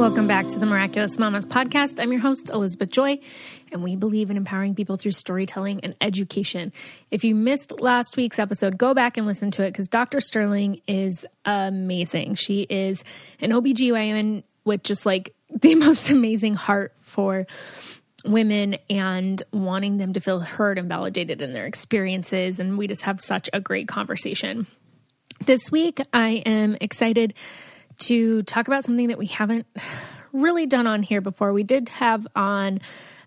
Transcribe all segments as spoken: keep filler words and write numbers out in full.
Welcome back to the Miraculous Mamas podcast. I'm your host, Elizabeth Joy, and we believe in empowering people through storytelling and education. If you missed last week's episode, go back and listen to it because Doctor Sterling is amazing. She is an O B G Y N with just like the most amazing heart for women and wanting them to feel heard and validated in their experiences. And we just have such a great conversation. This week, I am excited to talk about something that we haven't really done on here before. We did have on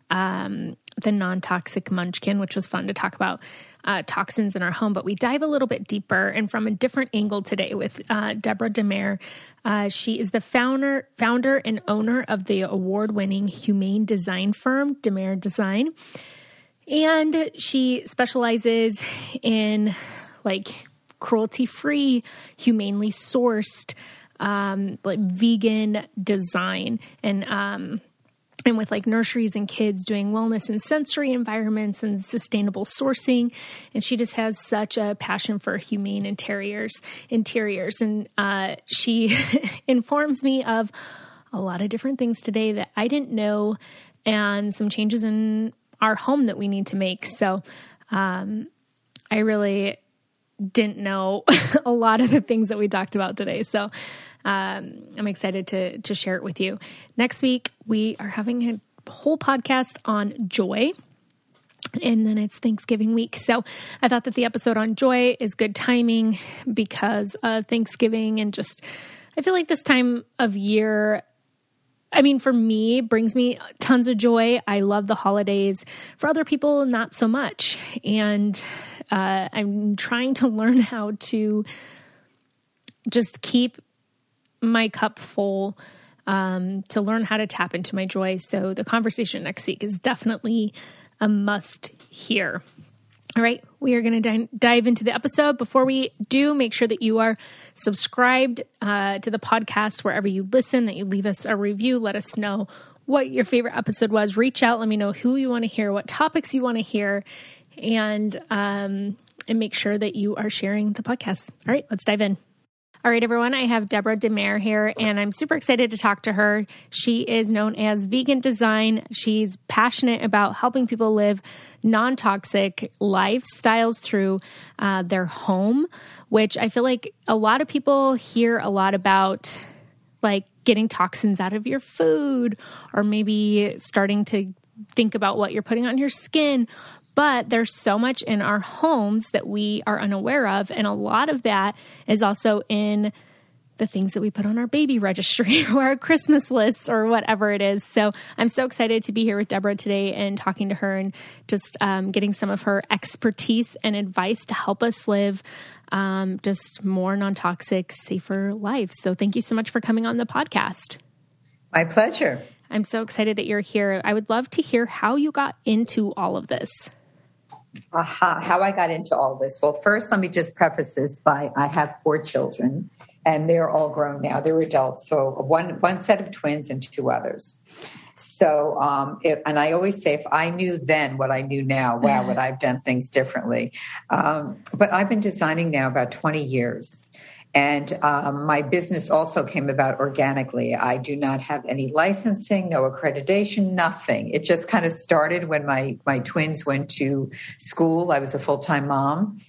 um, the non-toxic munchkin, which was fun to talk about uh, toxins in our home, but we dive a little bit deeper and from a different angle today with uh, Deborah DiMare. Uh, she is the founder, founder and owner of the award-winning humane design firm, DiMare Design. And she specializes in like cruelty-free, humanely sourced, um, like vegan design and, um, and with like nurseries and kids doing wellness and sensory environments and sustainable sourcing. And she just has such a passion for humane interiors, interiors. And, uh, she informs me of a lot of different things today that I didn't know and some changes in our home that we need to make. So, um, I really didn't know a lot of the things that we talked about today. So um, I'm excited to to share it with you. Next week, we are having a whole podcast on joy. And then it's Thanksgiving week. So I thought that the episode on joy is good timing because of Thanksgiving. And just, I feel like this time of year, I mean, for me, brings me tons of joy. I love the holidays. For other people, not so much. And Uh, I'm trying to learn how to just keep my cup full, um, to learn how to tap into my joy. So the conversation next week is definitely a must hear. All right, we are going to dive into the episode. Before we do, make sure that you are subscribed uh, to the podcast wherever you listen, that you leave us a review, let us know what your favorite episode was. Reach out, let me know who you want to hear, what topics you want to hear, and, um, and make sure that you are sharing the podcast. All right, let's dive in. All right, everyone, I have Deborah DiMare here, and I'm super excited to talk to her. She is known as Vegan Design. She's passionate about helping people live non-toxic lifestyles through uh, their home, which I feel like a lot of people hear a lot about, like getting toxins out of your food or maybe starting to think about what you're putting on your skin. But there's so much in our homes that we are unaware of. And a lot of that is also in the things that we put on our baby registry or our Christmas lists or whatever it is. So I'm so excited to be here with Deborah today and talking to her and just um, getting some of her expertise and advice to help us live um, just more non-toxic, safer lives. So thank you so much for coming on the podcast. My pleasure. I'm so excited that you're here. I would love to hear how you got into all of this. Aha, how I got into all this. Well, first, let me just preface this by I have four children, and they're all grown now. They're adults, so one one set of twins and two others. So, um, it, and I always say, if I knew then what I knew now, wow, would I have done things differently? Um, but I've been designing now about twenty years. And um, my business also came about organically. I do not have any licensing, no accreditation, nothing. It just kind of started when my, my twins went to school. I was a full-time mom,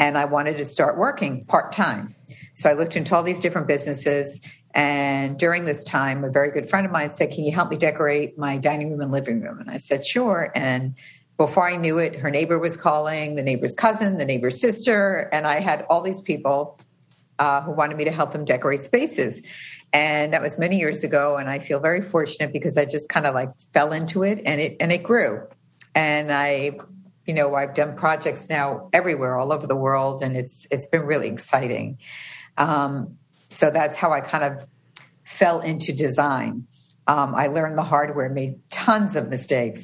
and I wanted to start working part-time. So I looked into all these different businesses, and during this time, a very good friend of mine said, "Can you help me decorate my dining room and living room?" And I said, "Sure." And before I knew it, her neighbor was calling, the neighbor's cousin, the neighbor's sister, and I had all these people Uh, who wanted me to help them decorate spaces. And that was many years ago. And I feel very fortunate because I just kind of like fell into it and it, and it grew. And I, you know, I've done projects now everywhere, all over the world. And it's, it's been really exciting. Um, so that's how I kind of fell into design. Um, I learned the hardware, made tons of mistakes,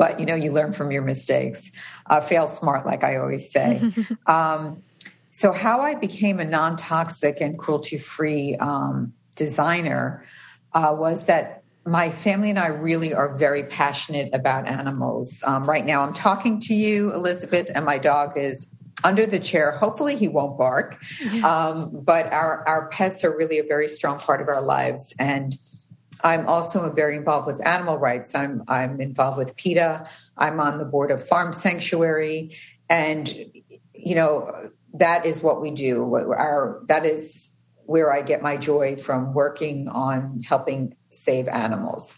but you know, you learn from your mistakes, uh, fail smart. Like I always say, um, So how I became a non-toxic and cruelty-free um, designer uh, was that my family and I really are very passionate about animals. Um, right now I'm talking to you, Elizabeth, and my dog is under the chair. Hopefully he won't bark. Um, but our, our pets are really a very strong part of our lives. And I'm also very involved with animal rights. I'm I'm involved with PETA. I'm on the board of Farm Sanctuary, and you know that is what we do. Our that is where I get my joy from, working on helping save animals.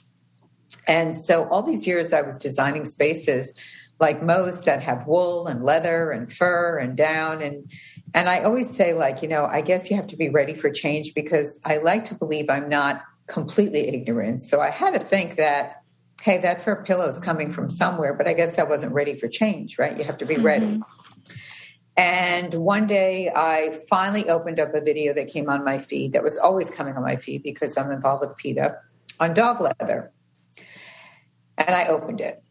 And so all these years I was designing spaces like most that have wool and leather and fur and down. And, and I always say, like, you know, I guess you have to be ready for change, because I like to believe I'm not completely ignorant. So I had to think that, hey, that fur pillow is coming from somewhere, but I guess I wasn't ready for change, right? You have to be ready. Mm-hmm. And one day I finally opened up a video that came on my feed, that was always coming on my feed because I'm involved with PETA, on dog leather. And I opened it.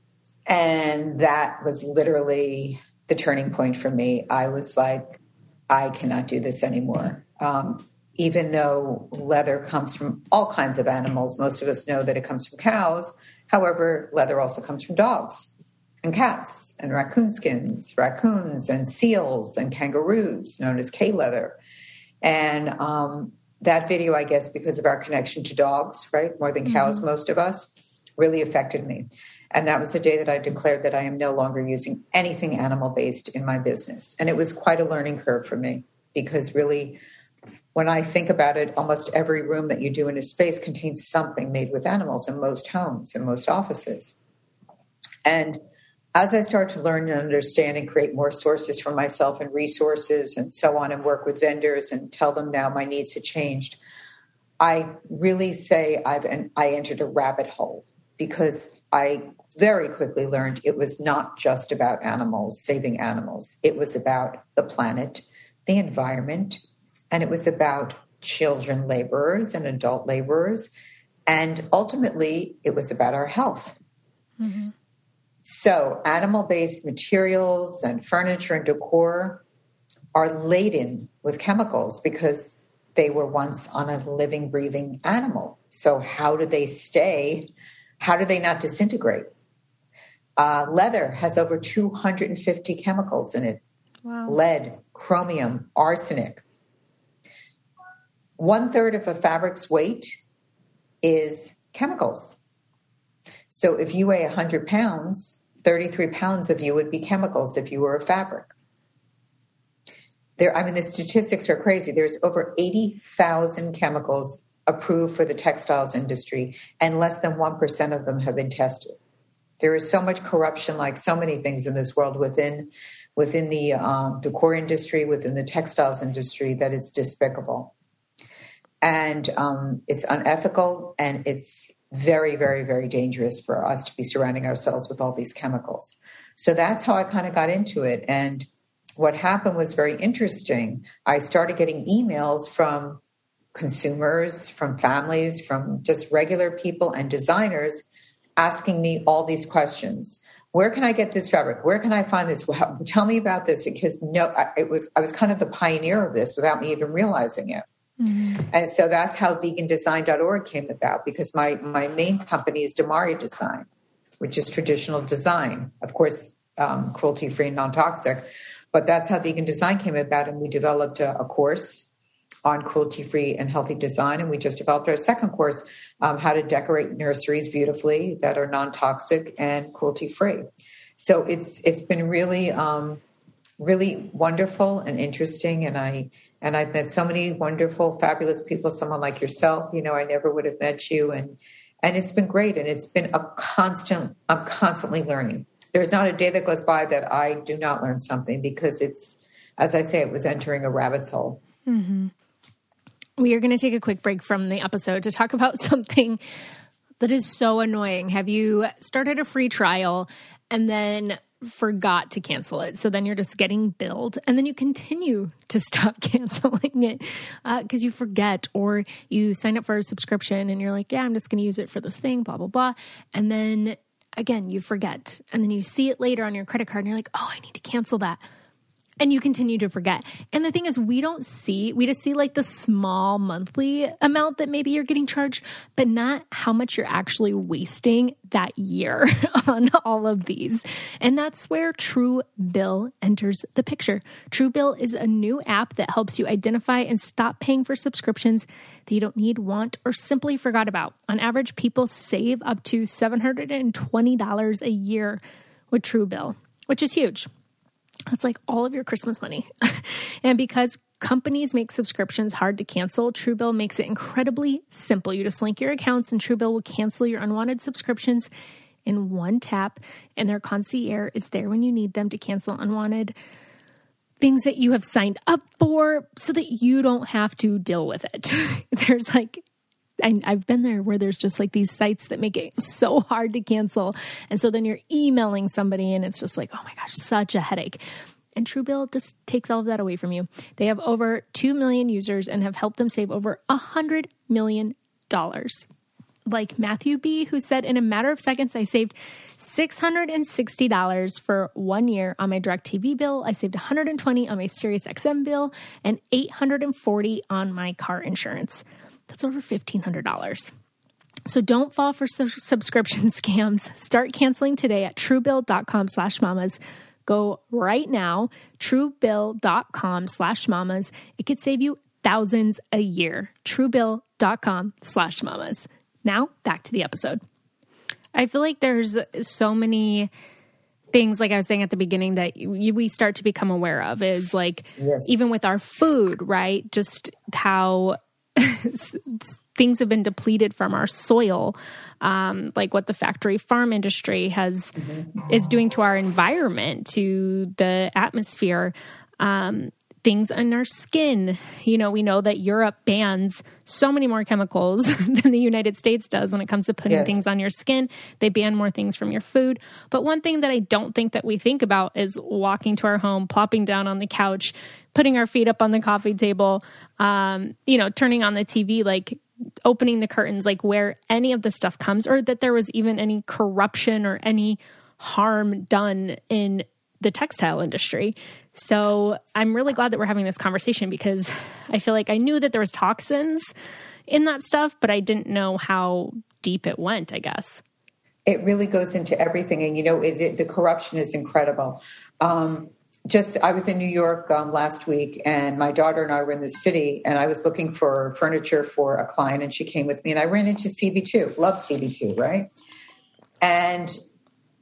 And that was literally the turning point for me. I was like, I cannot do this anymore. Um, even though leather comes from all kinds of animals, most of us know that it comes from cows. However, leather also comes from dogs and cats and raccoon skins, raccoons and seals and kangaroos, known as K-leather. And um, that video, I guess, because of our connection to dogs, right, more than cows, mm-hmm. most of us, really affected me. And that was the day that I declared that I am no longer using anything animal-based in my business. And it was quite a learning curve for me, because really, when I think about it, almost every room that you do in a space contains something made with animals in most homes and most offices. And as I start to learn and understand and create more sources for myself and resources and so on, and work with vendors and tell them now my needs have changed, I really say I've an, I entered a rabbit hole, because I very quickly learned it was not just about animals, saving animals. It was about the planet, the environment, and it was about children laborers and adult laborers. And ultimately, it was about our health. Mm-hmm. So animal-based materials and furniture and decor are laden with chemicals, because they were once on a living, breathing animal. So how do they stay? How do they not disintegrate? Uh, leather has over two hundred fifty chemicals in it. Wow. Lead, chromium, arsenic. One third of a fabric's weight is chemicals. So if you weigh one hundred pounds, thirty-three pounds of you would be chemicals if you were a fabric. There, I mean, the statistics are crazy. There's over eighty thousand chemicals approved for the textiles industry, and less than one percent of them have been tested. There is so much corruption, like so many things in this world, within within the um, decor industry, within the textiles industry, that it's despicable. And um, it's unethical, and it's very, very, very dangerous for us to be surrounding ourselves with all these chemicals. So that's how I kind of got into it. And what happened was very interesting. I started getting emails from consumers, from families, from just regular people and designers asking me all these questions. Where can I get this fabric? Where can I find this? Well, tell me about this, because no, it was, I was kind of the pioneer of this without me even realizing it. Mm-hmm. And so that's how vegan design dot org came about, because my, my main company is DiMare Design, which is traditional design, of course, um, cruelty-free and non-toxic, but that's how Vegan Design came about. And we developed a, a course on cruelty-free and healthy design. And we just developed our second course, um, how to decorate nurseries beautifully that are non-toxic and cruelty-free. So it's it's been really, um, really wonderful and interesting. And, I, and I've met so many wonderful, fabulous people, someone like yourself. You know, I never would have met you. And and it's been great. And it's been a constant, I'm constantly learning. There's not a day that goes by that I do not learn something, because it's, as I say, it was entering a rabbit hole. Mm-hmm. We are going to take a quick break from the episode to talk about something that is so annoying. Have you started a free trial and then forgot to cancel it? So then you're just getting billed, and then you continue to stop canceling it because uh, you forget, or you sign up for a subscription and you're like, yeah, I'm just going to use it for this thing, blah, blah, blah. And then again, you forget. And then you see it later on your credit card and you're like, oh, I need to cancel that. And you continue to forget. And the thing is, we don't see, we just see like the small monthly amount that maybe you're getting charged, but not how much you're actually wasting that year on all of these. And that's where Truebill enters the picture. Truebill is a new app that helps you identify and stop paying for subscriptions that you don't need, want, or simply forgot about. On average, people save up to seven hundred twenty dollars a year with Truebill, which is huge. That's like all of your Christmas money. And because companies make subscriptions hard to cancel, Truebill makes it incredibly simple. You just link your accounts and Truebill will cancel your unwanted subscriptions in one tap. And their concierge is there when you need them to cancel unwanted things that you have signed up for so that you don't have to deal with it. There's like, I, I've been there where there's just like these sites that make it so hard to cancel. And so then you're emailing somebody and it's just like, oh my gosh, such a headache. And Truebill just takes all of that away from you. They have over two million users and have helped them save over one hundred million dollars. Like Matthew B, who said, in a matter of seconds, I saved six hundred sixty dollars for one year on my DirecTV bill. I saved one hundred twenty dollars on my SiriusXM bill and eight hundred forty dollars on my car insurance. That's over fifteen hundred dollars. So don't fall for subscription scams. Start canceling today at Truebill.com slash mamas. Go right now, Truebill.com slash mamas. It could save you thousands a year. Truebill.com slash mamas. Now back to the episode. I feel like there's so many things, like I was saying at the beginning, that you, we start to become aware of is like, yes. Even with our food, right? Just how things have been depleted from our soil, um, like what the factory farm industry has mm-hmm. is doing to our environment, to the atmosphere, um, things on our skin. You know, we know that Europe bans so many more chemicals than the United States does when it comes to putting yes. things on your skin. They ban more things from your food. But one thing that I don't think that we think about is walking to our home, plopping down on the couch, putting our feet up on the coffee table, um, you know, turning on the T V, like opening the curtains, like where any of the stuff comes, or that there was even any corruption or any harm done in the textile industry. So I'm really glad that we're having this conversation, because I feel like I knew that there was toxins in that stuff, but I didn't know how deep it went, I guess. It really goes into everything. And, you know, it, it, the corruption is incredible. Um, Just, I was in New York um, last week, and my daughter and I were in the city, and I was looking for furniture for a client, and she came with me, and I ran into C B two. Love C B two, right? And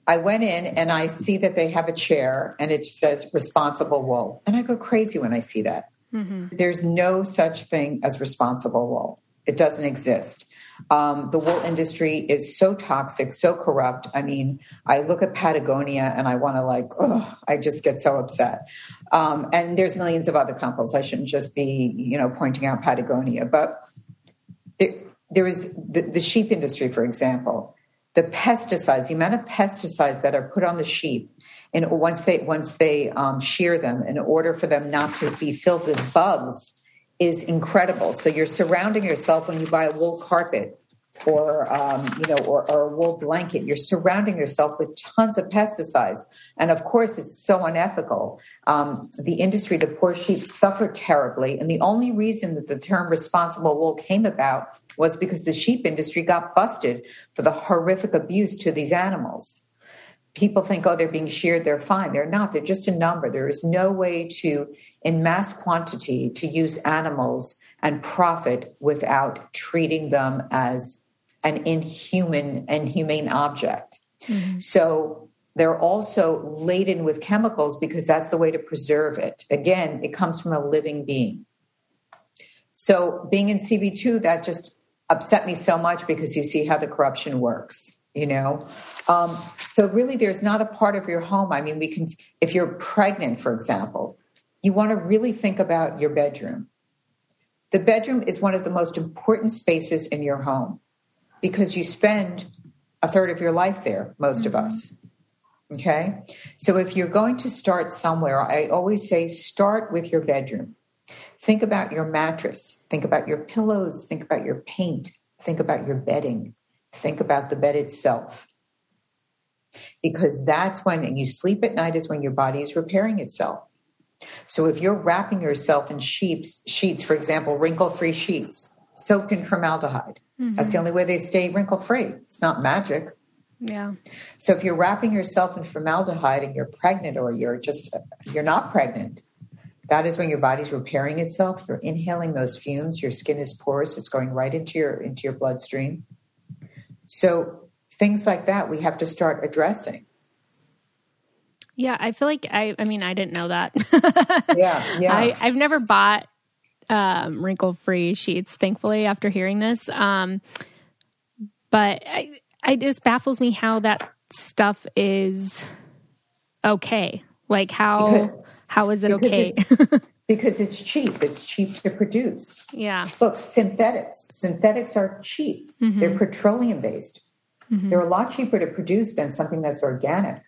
I went in, and I see that they have a chair, and it says responsible wool. And I go crazy when I see that. Mm-hmm. There's no such thing as responsible wool. It doesn't exist. Um, the wool industry is so toxic, so corrupt. I mean, I look at Patagonia and I want to like, oh, I just get so upset. Um, and there's millions of other companies. I shouldn't just be, you know, pointing out Patagonia, but there, there is the, the sheep industry, for example, the pesticides, the amount of pesticides that are put on the sheep, and once they, once they um, shear them in order for them not to be filled with bugs, is incredible. So you're surrounding yourself when you buy a wool carpet or, um, you know, or, or a wool blanket, you're surrounding yourself with tons of pesticides. And of course, it's so unethical. Um, the industry, the poor sheep suffered terribly. And the only reason that the term responsible wool came about was because the sheep industry got busted for the horrific abuse to these animals. People think, oh, they're being sheared, they're fine. They're not. They're just a number. There is no way to, in mass quantity, to use animals and profit without treating them as an inhuman and humane object. Mm-hmm. So they're also laden with chemicals because that's the way to preserve it. Again, it comes from a living being. So being in C B two, that just upset me so much because you see how the corruption works. You know, um, so really there's not a part of your home. I mean, we can, if you're pregnant, for example, you want to really think about your bedroom. The bedroom is one of the most important spaces in your home because you spend a third of your life there, most of us. Okay. So if you're going to start somewhere, I always say, start with your bedroom. Think about your mattress. Think about your pillows. Think about your paint. Think about your bedding. Think about the bed itself, because that's when, and you sleep at night, is when your body is repairing itself. So if you're wrapping yourself in sheets, sheets, for example, wrinkle-free sheets, soaked in formaldehyde, mm-hmm. that's the only way they stay wrinkle-free. It's not magic. Yeah. So if you're wrapping yourself in formaldehyde and you're pregnant, or you're just, you're not pregnant, that is when your body's repairing itself. You're inhaling those fumes. Your skin is porous. It's going right into your, into your bloodstream. So things like that, we have to start addressing. Yeah. I feel like I, I mean, I didn't know that. yeah. Yeah. I, I've never bought um, wrinkle-free sheets, thankfully, after hearing this. Um, but I, I just baffles me how that stuff is okay. Like how, because, how is it because okay? It's, because it's cheap. It's cheap to produce. Yeah. Look, synthetics, synthetics are cheap. Mm-hmm. They're petroleum based. Mm-hmm. They're a lot cheaper to produce than something that's organic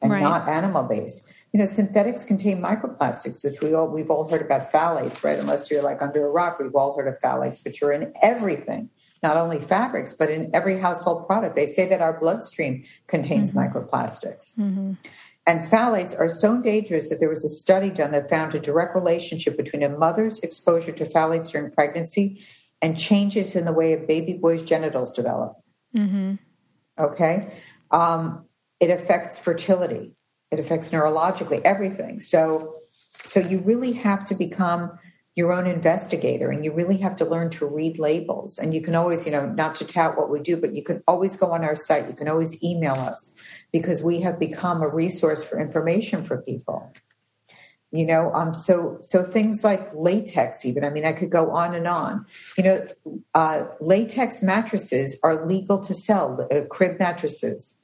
and right. not animal based. You know, synthetics contain microplastics, which we all, we've all heard about phthalates, right? Unless you're like under a rock, we've all heard of phthalates, which are in everything. Not only fabrics, but in every household product. They say that our bloodstream contains mm-hmm. microplastics. Mm-hmm. And phthalates are so dangerous that there was a study done that found a direct relationship between a mother's exposure to phthalates during pregnancy and changes in the way a baby boy's genitals develop. Mm-hmm. Okay? Um, it affects fertility. It affects neurologically, everything. So, so you really have to become your own investigator, and you really have to learn to read labels. And you can always, you know, not to tout what we do, but you can always go on our site. You can always email us, because we have become a resource for information for people, you know? Um, so, so things like latex, even, I mean, I could go on and on, you know, uh, latex mattresses are legal to sell, uh, crib mattresses.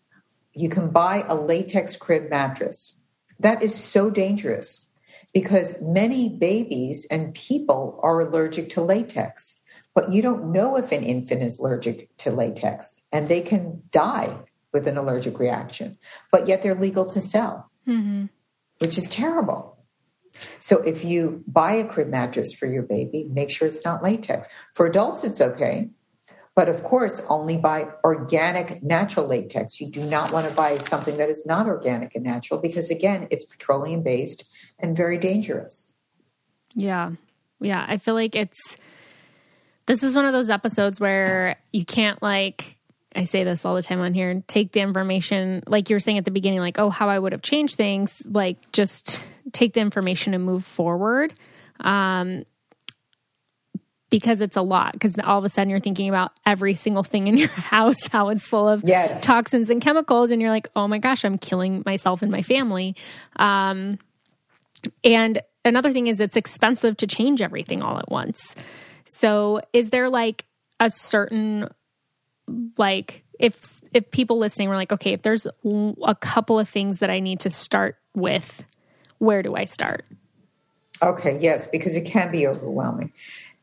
You can buy a latex crib mattress. That is so dangerous, because many babies and people are allergic to latex, but you don't know if an infant is allergic to latex, and they can die with an allergic reaction, but yet they're legal to sell, mm-hmm. which is terrible. So if you buy a crib mattress for your baby, make sure it's not latex. For adults, it's okay. But of course, only buy organic, natural latex. You do not want to buy something that is not organic and natural, because again, it's petroleum based and very dangerous. Yeah. Yeah. I feel like it's, this is one of those episodes where you can't, like, I say this all the time on here, and take the information, like you were saying at the beginning, like, oh, how I would have changed things. Like, just take the information and move forward. Um, Because it's a lot, because all of a sudden you're thinking about every single thing in your house, how it's full of yes. toxins and chemicals. And you're like, oh my gosh, I'm killing myself and my family. Um, and another thing is, it's expensive to change everything all at once. So is there like a certain, like if, if people listening were like, okay, if there's a couple of things that I need to start with, where do I start? Okay. Yes. Because it can be overwhelming.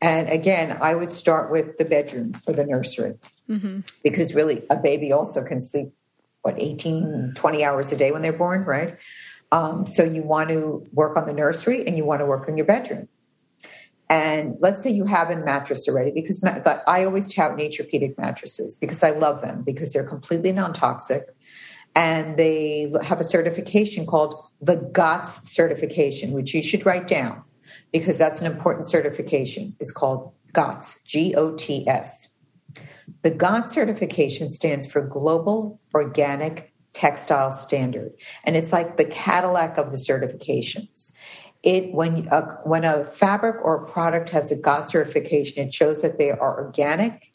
And again, I would start with the bedroom or the nursery, mm-hmm. because really a baby also can sleep, what, eighteen, twenty hours a day when they're born, right? Um, so you want to work on the nursery, and you want to work on your bedroom. And let's say you have a mattress already, because ma- but I always tout Naturepedic mattresses, because I love them, because they're completely non-toxic, and they have a certification called the GOTS certification, which you should write down, because that's an important certification. It's called GOTS, G O T S. The GOTS certification stands for Global Organic Textile Standard, and it's like the Cadillac of the certifications. It when a, when a fabric or a product has a GOTS certification, it shows that they are organic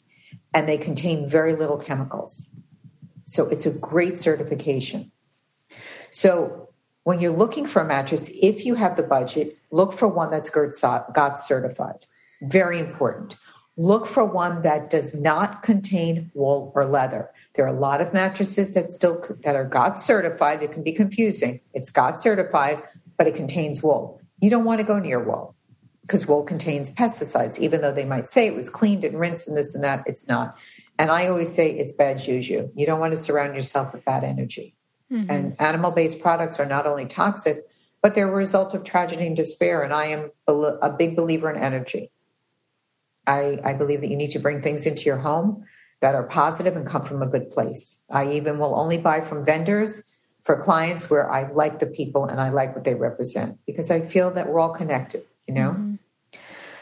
and they contain very little chemicals. So it's a great certification. So when you're looking for a mattress, if you have the budget, look for one that's GOTS certified. Very important. Look for one that does not contain wool or leather. There are a lot of mattresses that still that are GOTS certified. It can be confusing. It's GOTS certified, but it contains wool. You don't want to go near wool, because wool contains pesticides. Even though they might say it was cleaned and rinsed and this and that, it's not. And I always say it's bad juju. You don't want to surround yourself with bad energy. Mm-hmm. And animal-based products are not only toxic, but they're a result of tragedy and despair. And I am a big believer in energy. I, I believe that you need to bring things into your home that are positive and come from a good place. I even will only buy from vendors for clients where I like the people and I like what they represent, because I feel that we're all connected, you know? Mm-hmm.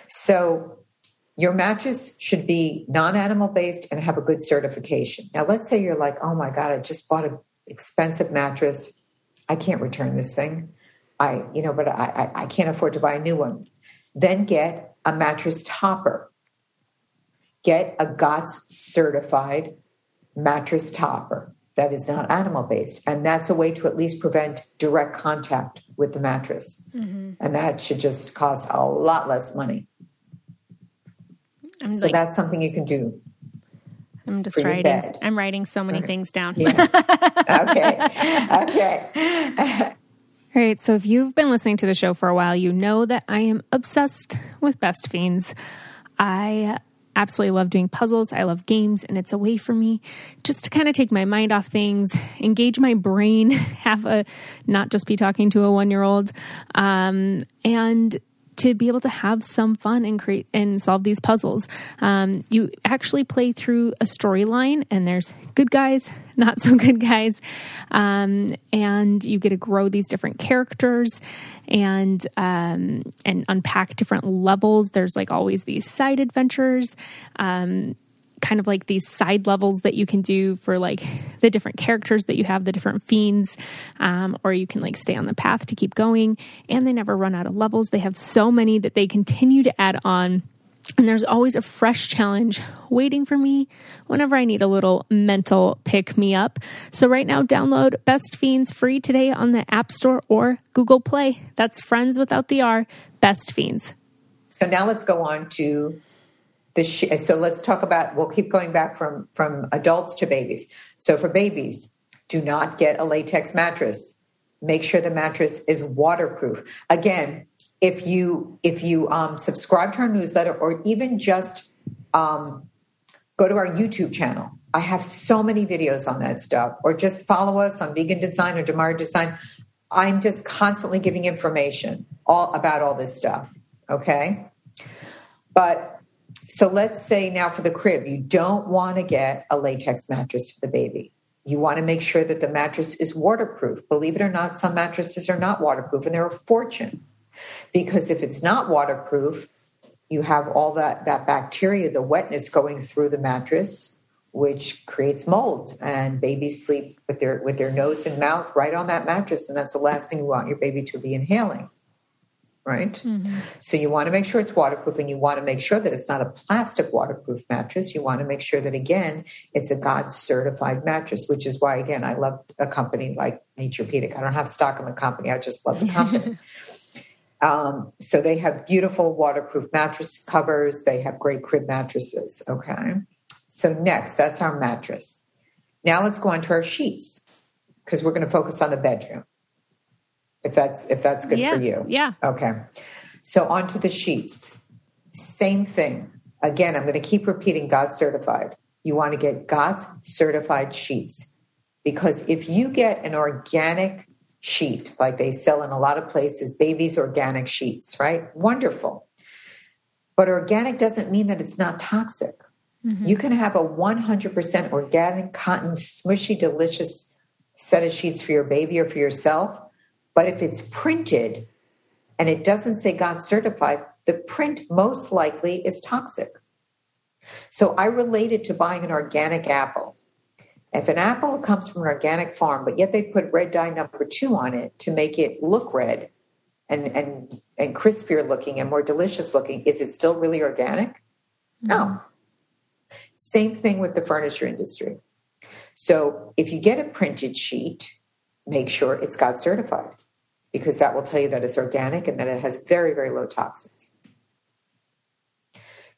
So your mattress should be non-animal based and have a good certification. Now, let's say you're like, oh my God, I just bought an expensive mattress. I can't return this thing. I, you know, but I, I, I can't afford to buy a new one. Then get a mattress topper. Get a GOTS certified mattress topper that is not animal based. And that's a way to at least prevent direct contact with the mattress. Mm-hmm. And that should just cost a lot less money. I'm so like, that's something you can do. I'm just writing. I'm writing so many okay. things down. Yeah. Okay. Okay. All right. So if you've been listening to the show for a while, you know that I am obsessed with Best Fiends. I absolutely love doing puzzles. I love games, and it's a way for me just to kind of take my mind off things, engage my brain, have a, not just be talking to a one-year-old, um, and to be able to have some fun and create and solve these puzzles. Um, you actually play through a storyline, and there's good guys, not so good guys. Um, and you get to grow these different characters and, um, and unpack different levels. There's like always these side adventures, um, kind of like these side levels that you can do for like the different characters that you have, the different fiends, um, or you can like stay on the path to keep going, and they never run out of levels. They have so many that they continue to add on. And there's always a fresh challenge waiting for me whenever I need a little mental pick-me-up. So right now, download Best Fiends free today on the App Store or Google Play. That's Friends without the R, Best Fiends. So now let's go on to the sh- so let's talk about, we'll keep going back from, from adults to babies. So for babies, do not get a latex mattress. Make sure the mattress is waterproof. Again, if you, if you um, subscribe to our newsletter, or even just um, go to our YouTube channel, I have so many videos on that stuff, or just follow us on Vegan Design or DiMare Design. I'm just constantly giving information all about all this stuff. Okay. But so let's say now for the crib, you don't want to get a latex mattress for the baby. You want to make sure that the mattress is waterproof. Believe it or not, some mattresses are not waterproof, and they're a fortune, because if it's not waterproof, you have all that, that bacteria, the wetness going through the mattress, which creates mold, and babies sleep with their, with their nose and mouth right on that mattress. And that's the last thing you want your baby to be inhaling. Right? Mm-hmm. So you want to make sure it's waterproof, and you want to make sure that it's not a plastic waterproof mattress. You want to make sure that, again, it's a GOTS certified mattress, which is why, again, I love a company like Naturepedic. I don't have stock in the company. I just love the company. um, so they have beautiful waterproof mattress covers. They have great crib mattresses. Okay. So next, that's our mattress. Now let's go on to our sheets, because we're going to focus on the bedroom. If that's, if that's good yeah, for you. Yeah. Okay. So onto the sheets, same thing. Again, I'm going to keep repeating GOTS certified. You want to get GOTS certified sheets, because if you get an organic sheet, like they sell in a lot of places, babies, organic sheets, right? Wonderful. But organic doesn't mean that it's not toxic. Mm-hmm. You can have a one hundred percent organic cotton, smushy, delicious set of sheets for your baby or for yourself. But if it's printed and it doesn't say GOTS certified, the print most likely is toxic. So I relate it to buying an organic apple. If an apple comes from an organic farm, but yet they put red dye number two on it to make it look red and, and, and crispier looking and more delicious looking, is it still really organic? No. Same thing with the furniture industry. So if you get a printed sheet, make sure it's GOTS certified, because that will tell you that it's organic and that it has very, very low toxins.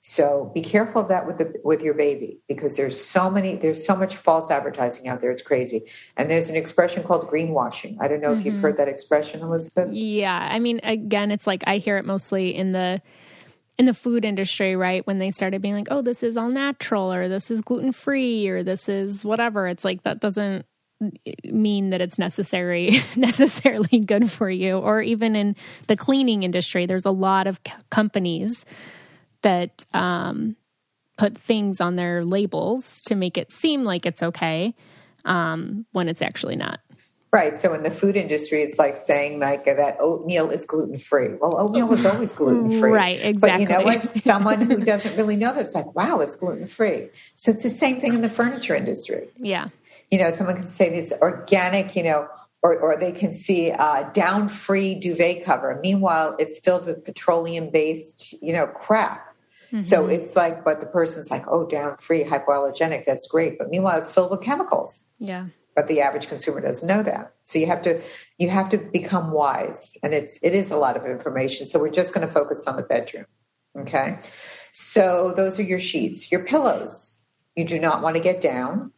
So be careful of that with the, with your baby, because there's so many, there's so much false advertising out there. It's crazy. And there's an expression called greenwashing. I don't know mm-hmm. if you've heard that expression, Elizabeth. Yeah. I mean, again, it's like, I hear it mostly in the, in the food industry, right? When they started being like, oh, this is all natural, or this is gluten-free, or this is whatever. It's like, that doesn't mean that it's necessary necessarily good for you. Or even in the cleaning industry, there's a lot of co- companies that um, put things on their labels to make it seem like it's okay um, when it's actually not. Right. So in the food industry, it's like saying like that oatmeal is gluten-free. Well, oatmeal was always gluten-free. Right. Exactly. But you know what? Someone who doesn't really know that's like, wow, it's gluten-free. So it's the same thing in the furniture industry. Yeah. You know, someone can say it's organic, you know, or, or they can see uh down-free duvet cover. Meanwhile, it's filled with petroleum-based, you know, crap. Mm-hmm. So it's like, but the person's like, oh, down-free, hypoallergenic. That's great. But meanwhile, it's filled with chemicals. Yeah. But the average consumer doesn't know that. So you have to, you have to become wise, and it's, it is a lot of information. So we're just going to focus on the bedroom. Okay. So those are your sheets, your pillows. You do not want to get down.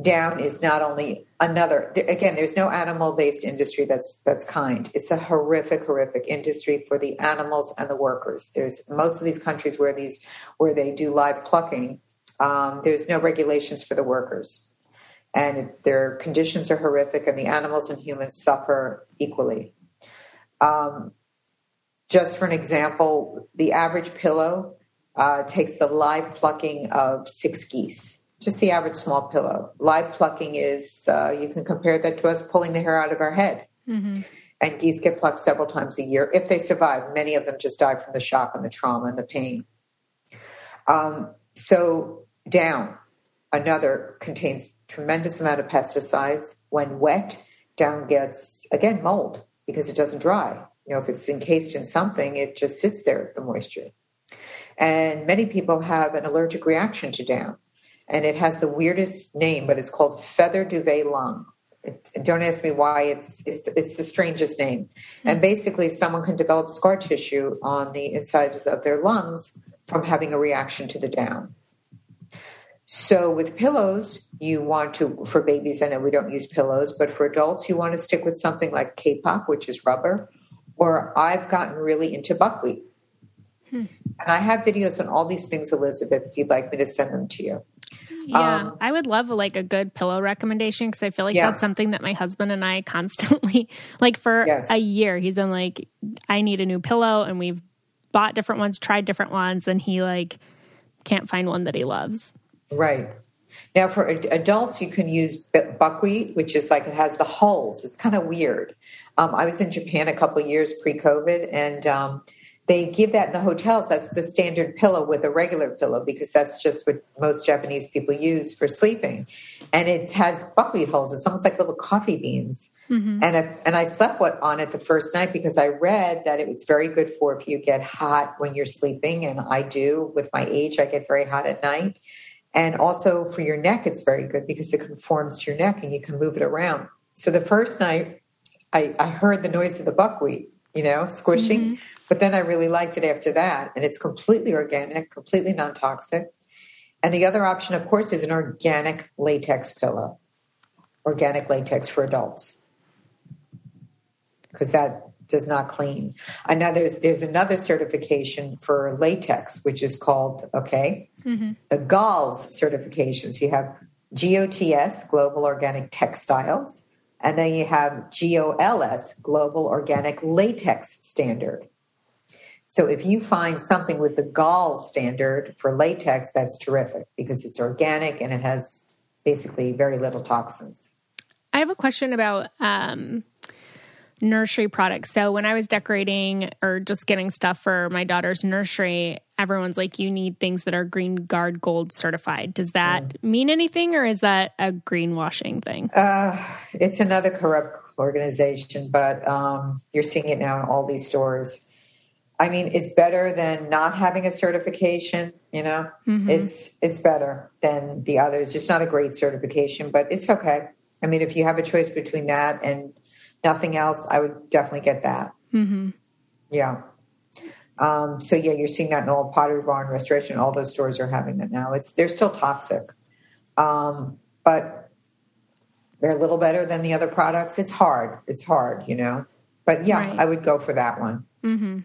Down is not only another, again, there's no animal based industry that's, that's kind. It's a horrific, horrific industry for the animals and the workers. There's most of these countries where these, where they do live plucking. Um, there's no regulations for the workers. And their conditions are horrific, and the animals and humans suffer equally. Um, just for an example, the average pillow uh, takes the live plucking of six geese, just the average small pillow. Live plucking is, uh, you can compare that to us pulling the hair out of our head. Mm-hmm. And geese get plucked several times a year. If they survive, many of them just die from the shock and the trauma and the pain. Um, so down. Another contains tremendous amount of pesticides. When wet, down gets, again, mold because it doesn't dry. You know, if it's encased in something, it just sits there, the moisture. And many people have an allergic reaction to down. And it has the weirdest name, but it's called feather duvet lung. It, don't ask me why. It's, it's, it's the strangest name. Mm-hmm. And basically, someone can develop scar tissue on the insides of their lungs from having a reaction to the down. So with pillows, you want to, for babies, I know we don't use pillows, but for adults, you want to stick with something like K-pop, which is rubber, or I've gotten really into buckwheat. Hmm. And I have videos on all these things, Elizabeth, if you'd like me to send them to you. Yeah, um, I would love like a good pillow recommendation because I feel like yeah. that's something that my husband and I constantly, like for yes. a year, he's been like, I need a new pillow, and we've bought different ones, tried different ones, and he like can't find one that he loves. Right. Now for ad- adults, you can use b- buckwheat, which is like, it has the hulls. It's kind of weird. Um, I was in Japan a couple of years pre-COVID, and um, they give that in the hotels. That's the standard pillow with a regular pillow, because that's just what most Japanese people use for sleeping. And it has buckwheat hulls. It's almost like little coffee beans. Mm-hmm. And, I, and I slept on it the first night because I read that it was very good for if you get hot when you're sleeping. And I do. With my age, I get very hot at night. And also for your neck, it's very good because it conforms to your neck and you can move it around. So the first night I, I heard the noise of the buckwheat, you know, squishing, mm-hmm. but then I really liked it after that. And it's completely organic, completely non-toxic. And the other option, of course, is an organic latex pillow, organic latex for adults, because that does not clean. I know there's, there's another certification for latex, which is called, okay, mm-hmm. the GOLS certifications. You have G O T S, Global Organic Textiles, and then you have G O L S, Global Organic Latex Standard. So if you find something with the GOLS standard for latex, that's terrific because it's organic and it has basically very little toxins. I have a question about... Um... nursery products. So when I was decorating or just getting stuff for my daughter's nursery, everyone's like, you need things that are Green Guard Gold certified. Does that mm. mean anything, or is that a greenwashing thing? Uh, it's another corrupt organization, but um, you're seeing it now in all these stores. I mean, it's better than not having a certification, you know, mm-hmm. it's, it's better than the others. It's not a great certification, but it's okay. I mean, if you have a choice between that and nothing else, I would definitely get that. Mm-hmm. Yeah. Um, so yeah, you're seeing that in all Pottery Barn, Restoration, all those stores are having that now. It's, they're still toxic. Um, but they're a little better than the other products. It's hard. It's hard, you know, but yeah, right. I would go for that one. Mm-hmm.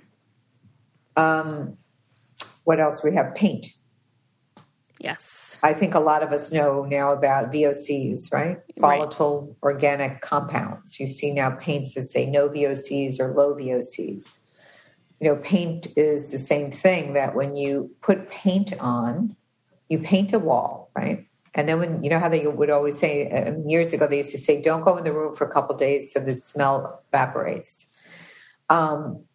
Um, what else? We have paint. Yes. I think a lot of us know now about V O Cs, right? Volatile right. organic compounds. You see now paints that say no V O Cs or low V O Cs. You know, paint is the same thing, that when you put paint on, you paint a wall, right? And then when, you know how they would always say, uh, years ago, they used to say, don't go in the room for a couple of days so the smell evaporates. Um,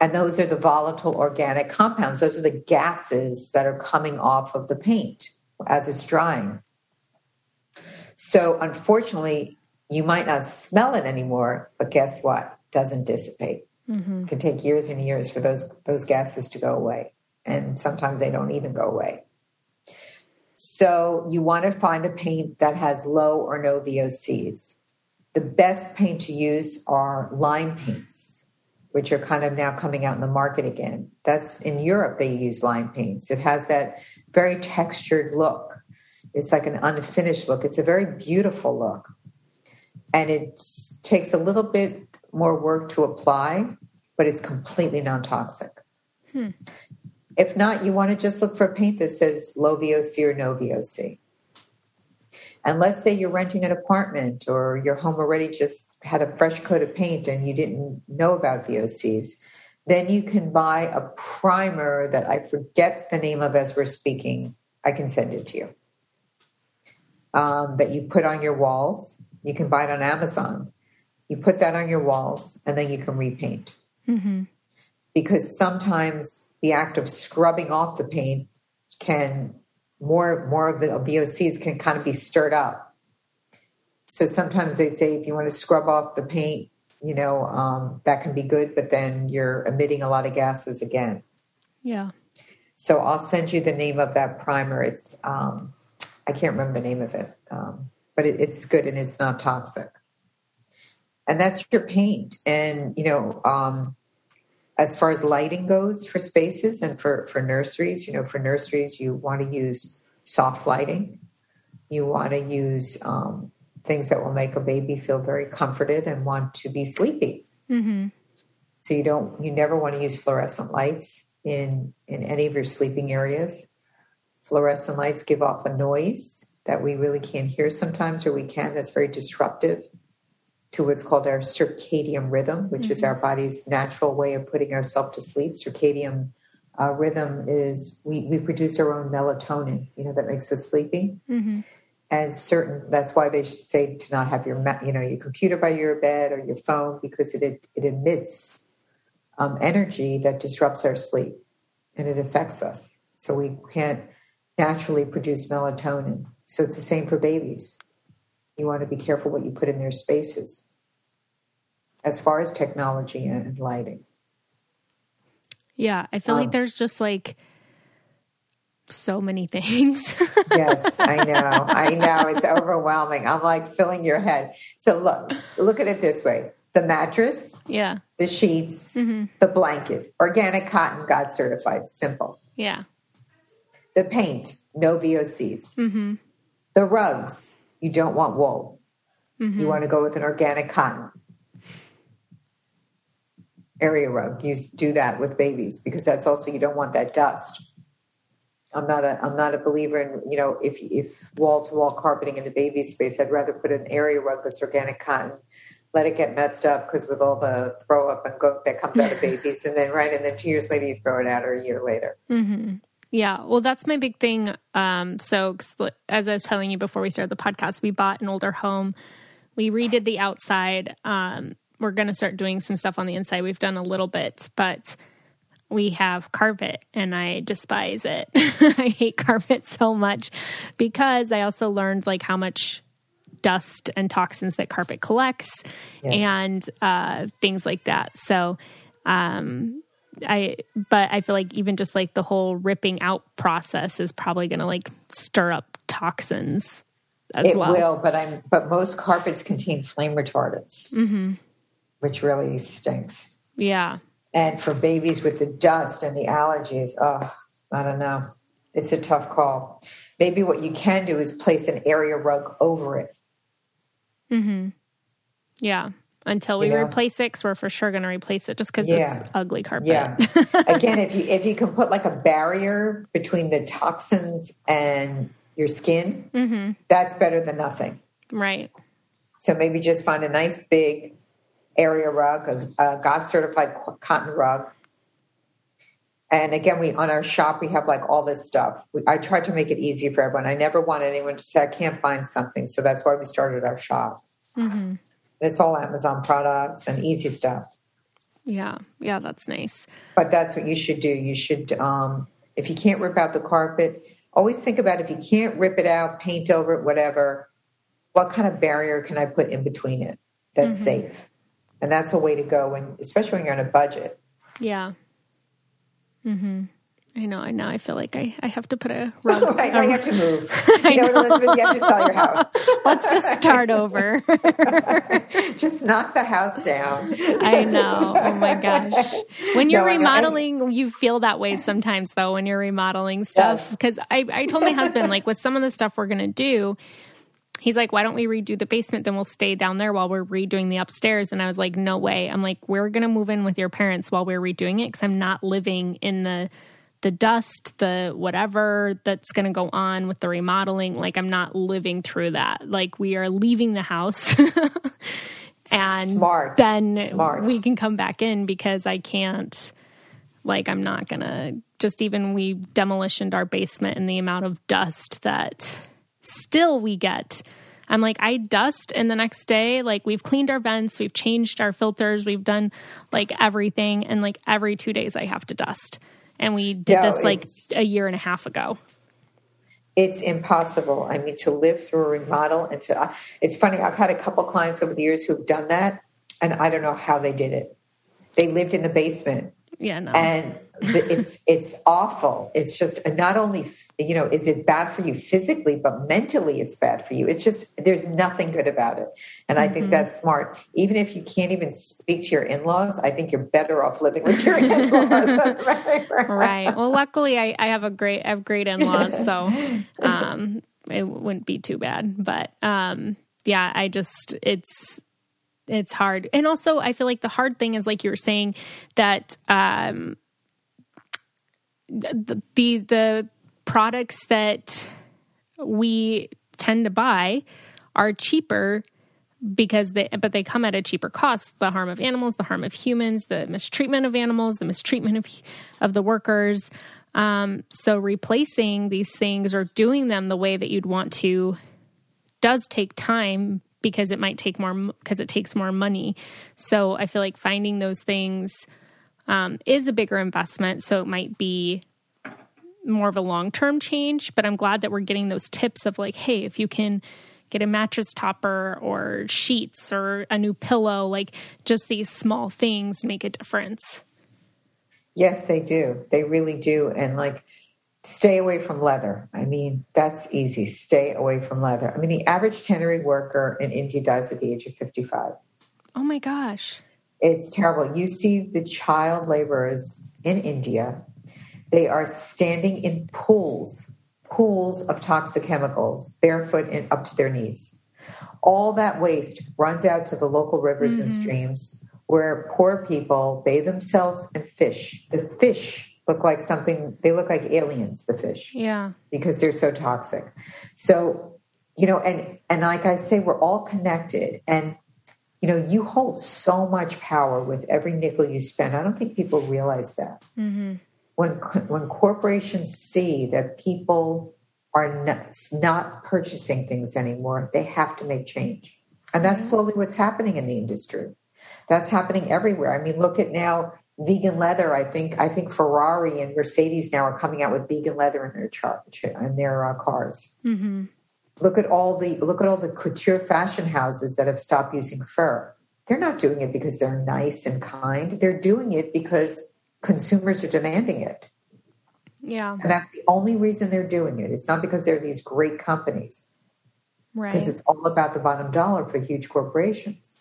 and those are the volatile organic compounds. Those are the gases that are coming off of the paint as it's drying. So unfortunately, you might not smell it anymore, but guess what? It doesn't dissipate. Mm-hmm. It can take years and years for those, those gases to go away. And sometimes they don't even go away. So you want to find a paint that has low or no V O Cs. The best paint to use are lime paints, which are kind of now coming out in the market again. That's in Europe, they use lime paints. It has that very textured look. It's like an unfinished look. It's a very beautiful look. And it takes a little bit more work to apply, but it's completely non-toxic. Hmm. If not, you want to just look for paint that says low V O C or no V O C. And let's say you're renting an apartment or your home already just had a fresh coat of paint and you didn't know about V O Cs. Then you can buy a primer that I forget the name of as we're speaking. I can send it to you. Um, that you put on your walls. You can buy it on Amazon. You put that on your walls and then you can repaint. Mm-hmm. Because sometimes the act of scrubbing off the paint can more, more of the V O Cs can kind of be stirred up. So sometimes they say, if you want to scrub off the paint, you know, um, that can be good, but then you're emitting a lot of gases again. Yeah. So I'll send you the name of that primer. It's, um, I can't remember the name of it, um, but it, it's good and it's not toxic. And that's your paint. And, you know, um, as far as lighting goes for spaces and for, for nurseries, you know, for nurseries, you want to use soft lighting. You want to use um, things that will make a baby feel very comforted and want to be sleepy. Mm-hmm. So you don't, you never want to use fluorescent lights in, in any of your sleeping areas. Fluorescent lights give off a noise that we really can't hear sometimes, or we can, that's very disruptive to what's called our circadian rhythm, which mm-hmm. is our body's natural way of putting ourselves to sleep. Circadian uh, rhythm is we, we produce our own melatonin, you know, that makes us sleepy. Mm-hmm. And certain, that's why they say to not have your, you know, your computer by your bed or your phone, because it, it, it emits um, energy that disrupts our sleep and it affects us. So we can't naturally produce melatonin. So it's the same for babies. You want to be careful what you put in their spaces as far as technology and lighting. Yeah. I feel um, like there's just like so many things. Yes, I know. I know. It's overwhelming. I'm like filling your head. So look, look at it this way. The mattress. Yeah. The sheets, mm-hmm. the blanket, organic cotton, God certified, simple. Yeah. The paint, no V O Cs. Mm-hmm. The rugs. You don't want wool. Mm-hmm. You want to go with an organic cotton. Area rug. You do that with babies because that's also, you don't want that dust. I'm not a, I'm not a believer in, you know, if, if wall to wall carpeting in the baby space, I'd rather put an area rug that's organic cotton, let it get messed up. Cause with all the throw up and gook that comes out of babies and then right. And then two years later, you throw it out or a year later. Mm-hmm. Yeah. Well, that's my big thing. Um, so as I was telling you before we started the podcast, we bought an older home. We redid the outside. Um, we're going to start doing some stuff on the inside. We've done a little bit, but we have carpet and I despise it. I hate carpet so much because I also learned like how much dust and toxins that carpet collects yes. and uh, things like that. So, um I, but I feel like even just like the whole ripping out process is probably going to like stir up toxins as it well. It will, but I'm, but most carpets contain flame retardants, mm-hmm. which really stinks. Yeah. And for babies with the dust and the allergies, oh, I don't know. It's a tough call. Maybe what you can do is place an area rug over it. Mm-hmm. Yeah. Until we you know? replace it, because we're for sure going to replace it just because yeah. it's ugly carpet. Yeah. Again, if you if you can put like a barrier between the toxins and your skin, mm-hmm. that's better than nothing. Right. So maybe just find a nice big area rug, a, a God certified cotton rug, And again, we, on our shop, we have like all this stuff. We, I try to make it easy for everyone. I never want anyone to say, I can't find something. So that's why we started our shop. Mm-hmm. It's all Amazon products and easy stuff. Yeah. Yeah. That's nice. But that's what you should do. You should, um, if you can't rip out the carpet, always think about if you can't rip it out, paint over it, whatever, what kind of barrier can I put in between it that's mm-hmm. safe? And that's a way to go when, especially when you're on a budget. Yeah. Mm-hmm. I know. I now I feel like I, I have to put a rug. Right, I have to move. You know, know. Elizabeth, you have to sell your house. Let's just start over. Just knock the house down. I know. Oh my gosh. When you're no, remodeling, I I, you feel that way sometimes though, when you're remodeling stuff. Because yes. I, I told my husband, like with some of the stuff we're going to do, he's like, why don't we redo the basement? Then we'll stay down there while we're redoing the upstairs. And I was like, no way. I'm like, we're going to move in with your parents while we're redoing it because I'm not living in the the dust, the whatever that's going to go on with the remodeling. Like, I'm not living through that. Like, we are leaving the house. And Smart. then Smart. we can come back in because I can't, like, I'm not going to, just even we demolitioned our basement and the amount of dust that... still we get. I'm like, I dust and the next day, like we've cleaned our vents, we've changed our filters, we've done like everything. And like every two days I have to dust. And we did no, this like a year and a half ago. It's impossible. I mean, to live through a remodel and to, uh, it's funny. I've had a couple clients over the years who've done that and I don't know how they did it. They lived in the basement. Yeah, no. And it's, it's awful. It's just not only, you know, is it bad for you physically, but mentally it's bad for you. It's just, there's nothing good about it. And I mm-hmm. think that's smart. Even if you can't even speak to your in-laws, I think you're better off living with your in-laws. That's right. Right. Well, luckily I, I have a great, I have great in-laws, so, um, it wouldn't be too bad, but, um, yeah, I just, it's, it's hard. And also I feel like the hard thing is like you were saying that, um, the, the, the products that we tend to buy are cheaper because they, but they come at a cheaper cost, the harm of animals, the harm of humans, the mistreatment of animals, the mistreatment of, of the workers. Um, so replacing these things or doing them the way that you'd want to does take time because it might take more, because it takes more money. So I feel like finding those things um, is a bigger investment. So it might be more of a long-term change, but I'm glad that we're getting those tips of like, hey, if you can get a mattress topper or sheets or a new pillow, like just these small things make a difference. Yes, they do. They really do. And like, stay away from leather. I mean, that's easy. Stay away from leather. I mean, the average tannery worker in India dies at the age of fifty-five. Oh my gosh. It's terrible. You see the child laborers in India. They are standing in pools, pools of toxic chemicals, barefoot and up to their knees. All that waste runs out to the local rivers mm-hmm. and streams where poor people bathe themselves and fish. The fish look like something, they look like aliens, the fish. Yeah. Because they're so toxic. So, you know, and, and like I say, we're all connected. And, you know, you hold so much power with every nickel you spend. I don't think people realize that. Mm-hmm. When when corporations see that people are not, not purchasing things anymore, they have to make change. And that's slowly what's happening in the industry. That's happening everywhere. I mean, look at now vegan leather. I think I think Ferrari and Mercedes now are coming out with vegan leather in their charge in their uh, cars. Mm-hmm. Look at all the look at all the couture fashion houses that have stopped using fur. They're not doing it because they're nice and kind. They're doing it because consumers are demanding it. Yeah. And that's the only reason they're doing it. It's not because they're these great companies. Right. Because it's all about the bottom dollar for huge corporations.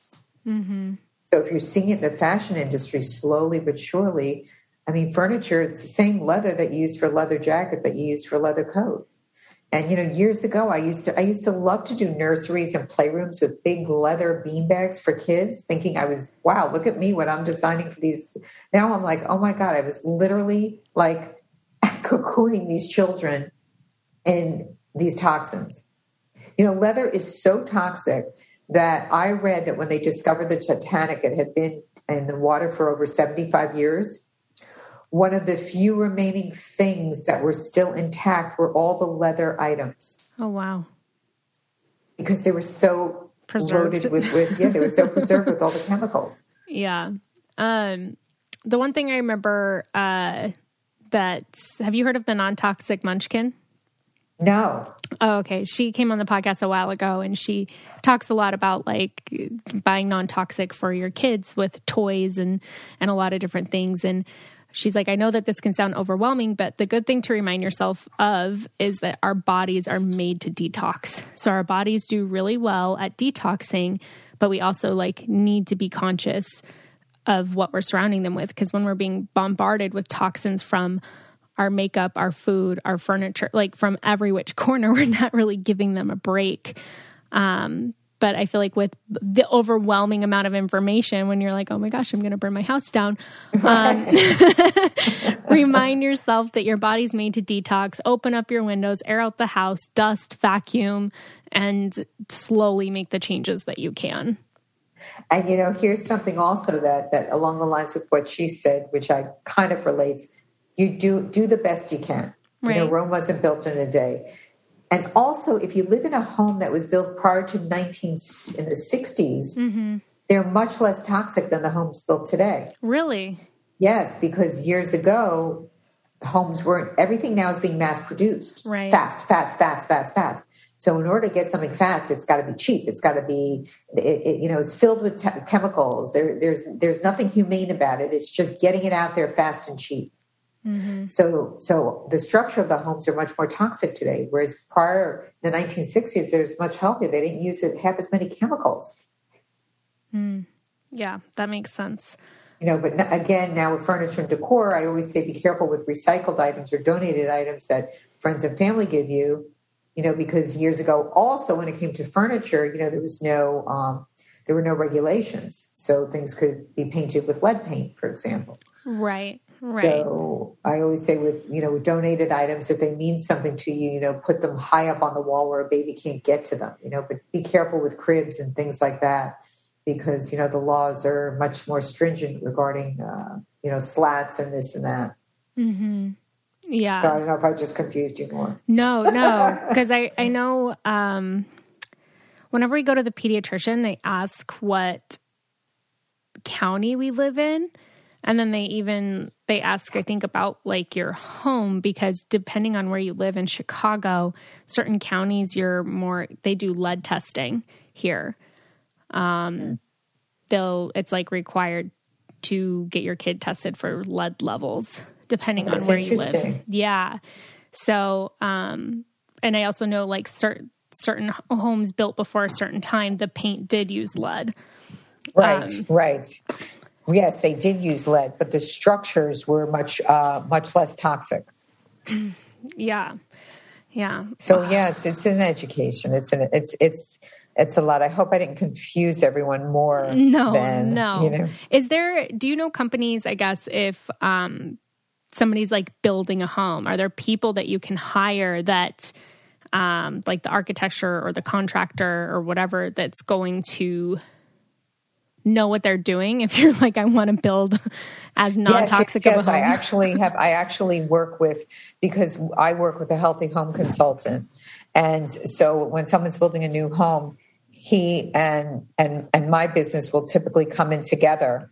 Mm-hmm. So if you're seeing it in the fashion industry slowly but surely, I mean, furniture, it's the same leather that you use for a leather jacket that you use for a leather coat. And, you know, years ago, I used to I used to love to do nurseries and playrooms with big leather beanbags for kids, thinking I was, wow, look at me, what I'm designing for these. Now I'm like, oh, my God, I was literally like cocooning these children in these toxins. You know, leather is so toxic that I read that when they discovered the Titanic, it had been in the water for over seventy-five years. one of the few remaining things that were still intact were all the leather items. Oh, wow. Because they were so preserved with, with, yeah, they were so preserved with all the chemicals. Yeah. Um, the one thing I remember, uh, that, have you heard of the non-toxic munchkin? No. Oh, okay. She came on the podcast a while ago, and she talks a lot about like buying non-toxic for your kids with toys and, and a lot of different things. And she's like, I know that this can sound overwhelming, but the good thing to remind yourself of is that our bodies are made to detox. So our bodies do really well at detoxing, but we also like need to be conscious of what we're surrounding them with. Because when we're being bombarded with toxins from our makeup, our food, our furniture, like from every which corner, we're not really giving them a break. Um, but I feel like with the overwhelming amount of information, when you're like, oh my gosh, I'm going to burn my house down. Um, remind yourself that your body's made to detox, open up your windows, air out the house, dust, vacuum, and slowly make the changes that you can. And, you know, here's something also that, that along the lines of what she said, which I kind of relates. You do do the best you can. Right. You know, Rome wasn't built in a day. And also, if you live in a home that was built prior to nineteen in the sixties, mm-hmm. they're much less toxic than the homes built today. Really? Yes, because years ago, homes weren't. Everything now is being mass produced. Right. Fast, fast, fast, fast, fast. So in order to get something fast, it's got to be cheap. It's got to be, it, it, you know, it's filled with te- chemicals. There, there's there's nothing humane about it. It's just getting it out there fast and cheap. Mm-hmm. So, so the structure of the homes are much more toxic today, whereas prior the nineteen sixties, it was much healthier. They didn't use it, half as many chemicals. Mm. Yeah, that makes sense. You know, but again, now with furniture and decor, I always say be careful with recycled items or donated items that friends and family give you. You know, because years ago, also when it came to furniture, you know, there was no, um, there were no regulations, so things could be painted with lead paint, for example. Right. Right. So I always say with, you know, with donated items, if they mean something to you, you know, put them high up on the wall where a baby can't get to them, you know, but be careful with cribs and things like that, because, you know, the laws are much more stringent regarding, uh, you know, slats and this and that. Mm-hmm. Yeah. So I don't know if I just confused you more. No, no. Because I, I know um, whenever we go to the pediatrician, they ask what county we live in. And then they even, they ask, I think, about like your home, because depending on where you live in Chicago, certain counties, you're more, they do lead testing here. Um, they'll, it's like required to get your kid tested for lead levels, depending on where you live. Yeah. So, um, and I also know like certain, certain homes built before a certain time, the paint did use lead. Right, um, right. Yes, they did use lead, but the structures were much, uh, much less toxic. Yeah, yeah. So yes, it's an education. It's an it's it's it's a lot. I hope I didn't confuse everyone more. No, than, no. You know. Is there? Do you know companies? I guess if um, somebody's like building a home, are there people that you can hire that, um, like the architecture or the contractor or whatever that's going to know what they're doing if you're like, I want to build as non-toxic yes, yes, of a home? Yes, I actually have, I actually work with, because I work with a healthy home consultant. And so when someone's building a new home, he and, and, and my business will typically come in together,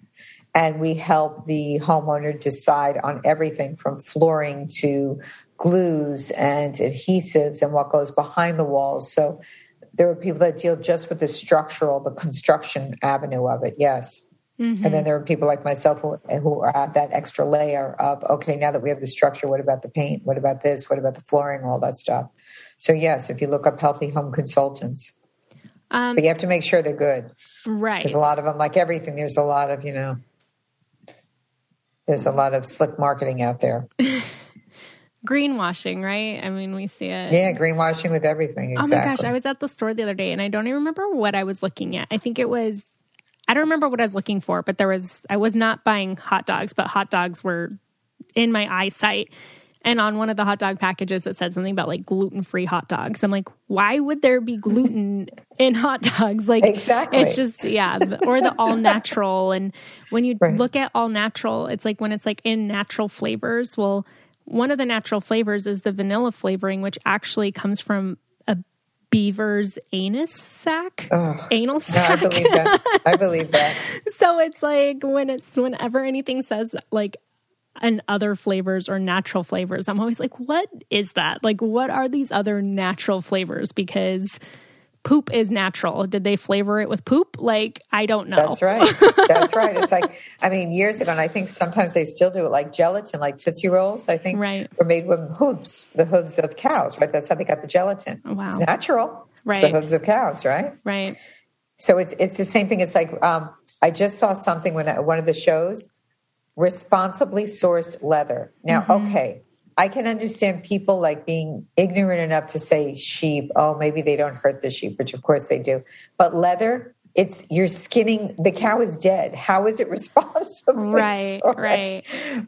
and we help the homeowner decide on everything from flooring to glues and adhesives and what goes behind the walls. So there are people that deal just with the structural, the construction avenue of it, yes. Mm-hmm. And then there are people like myself who, who are at that extra layer of, okay, now that we have the structure, what about the paint? What about this? What about the flooring? All that stuff. So yes, if you look up healthy home consultants, um, but you have to make sure they're good. Right. Because a lot of them, like everything, there's a lot of, you know, there's a lot of slick marketing out there. Greenwashing, right? I mean, we see it. Yeah, greenwashing with everything. Exactly. Oh my gosh, I was at the store the other day, and I don't even remember what I was looking at. I think it was, I don't remember what I was looking for, but there was, I was not buying hot dogs, but hot dogs were in my eyesight. And on one of the hot dog packages, it said something about like gluten-free hot dogs. I'm like, why would there be gluten in hot dogs? Like, exactly. It's just, yeah. Or the all natural. And when you right. look at all natural, it's like when it's like in natural flavors, well, one of the natural flavors is the vanilla flavoring, which actually comes from a beaver's anus sac, oh, anal sac. No, I believe that. I believe that. So it's like when it's, whenever anything says like, and other flavors or natural flavors, I'm always like, what is that? Like, what are these other natural flavors? Because poop is natural. Did they flavor it with poop? Like, I don't know. That's right. That's right. It's like, I mean, years ago, and I think sometimes they still do it, like gelatin, like Tootsie Rolls, I think, right. were made with hooves, the hooves of cows, right? That's how they got the gelatin. Oh, wow. It's natural. Right. It's the hooves of cows, right? Right. So it's it's the same thing. It's like, um, I just saw something when I, one of the shows, responsibly sourced leather. Now, mm-hmm. okay, I can understand people like being ignorant enough to say sheep, oh, maybe they don't hurt the sheep, which of course they do. But leather, it's you're skinning, the cow is dead. How is it responsibly right, sourced? Right.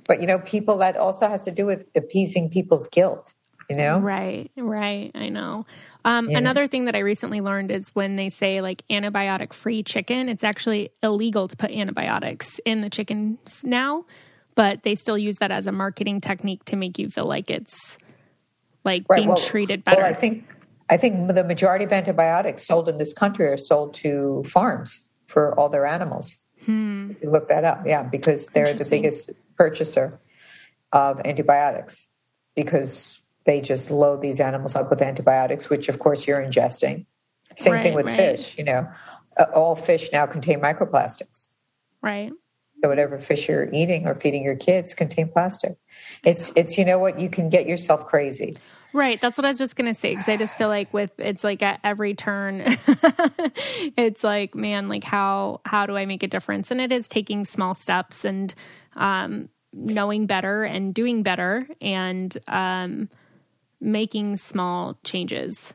But, you know, people, that also has to do with appeasing people's guilt, you know? Right, right. I know. Um, yeah. Another thing that I recently learned is when they say like antibiotic-free chicken, it's actually illegal to put antibiotics in the chickens now, but they still use that as a marketing technique to make you feel like it's like right. being well, treated better. Well, I think I think the majority of antibiotics sold in this country are sold to farms for all their animals. Hmm. Look that up, yeah, because they're the biggest purchaser of antibiotics because they just load these animals up with antibiotics, which of course you're ingesting. Same right, thing with right. fish, you know, uh, all fish now contain microplastics. Right. So whatever fish you're eating or feeding your kids contain plastic. It's, it's, you know what, you can get yourself crazy. Right. That's what I was just going to say. Cause I just feel like with, it's like at every turn, it's like, man, like how, how do I make a difference? And it is taking small steps and, um, knowing better and doing better. And, um, making small changes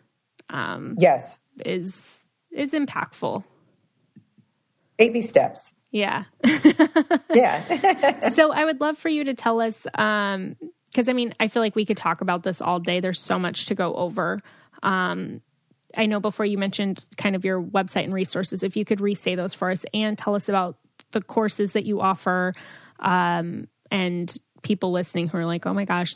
um, yes, is is impactful. Baby steps. Yeah. yeah. So I would love for you to tell us, um, because I mean, I feel like we could talk about this all day. There's so much to go over. Um, I know before you mentioned kind of your website and resources, if you could re-say those for us and tell us about the courses that you offer um, and people listening who are like, oh my gosh,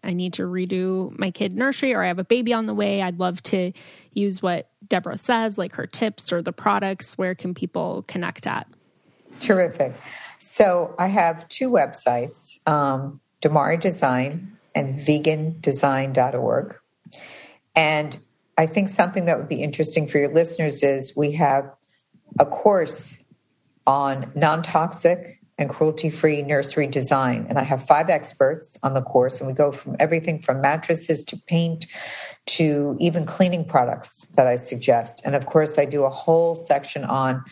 I need to redo my kid nursery or I have a baby on the way. I'd love to use what Deborah says, like her tips or the products. Where can people connect at? Terrific. So I have two websites, um, DiMare Design and vegan design dot org. And I think something that would be interesting for your listeners is we have a course on non-toxic and cruelty-free nursery design. And I have five experts on the course, and we go from everything from mattresses to paint to even cleaning products that I suggest. And of course, I do a whole section on